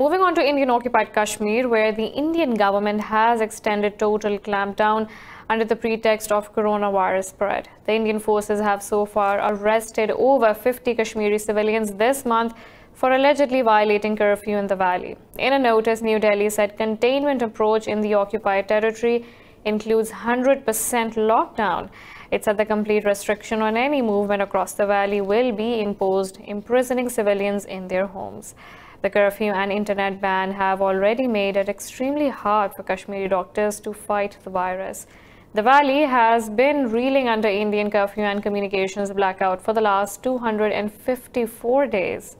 Moving on to Indian-occupied Kashmir, where the Indian government has extended total clampdown under the pretext of coronavirus spread. The Indian forces have so far arrested over 50 Kashmiri civilians this month for allegedly violating curfew in the valley. In a notice, New Delhi said containment approach in the occupied territory includes 100% lockdown. It said the complete restriction on any movement across the valley will be imposed, imprisoning civilians in their homes. The curfew and internet ban have already made it extremely hard for Kashmiri doctors to fight the virus. The valley has been reeling under Indian curfew and communications blackout for the last 254 days.